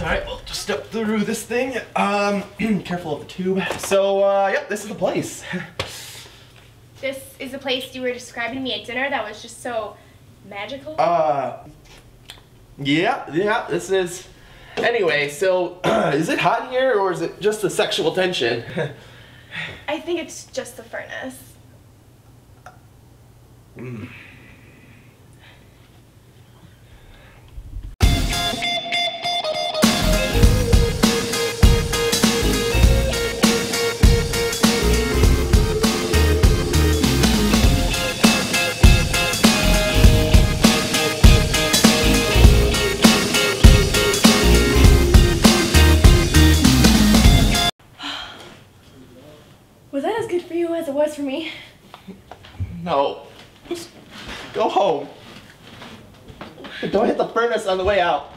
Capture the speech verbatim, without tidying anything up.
Alright, we'll just step through this thing. Um, careful of the tube. So, uh, yep, this is the place. This is the place you were describing to me at dinner that was just so magical? Uh, yeah, yeah, this is... Anyway, so, is it hot in here, or is it just the sexual tension? I think it's just the furnace. Mm. Was that as good for you as it was for me? No. Just go home. Don't hit the furnace on the way out.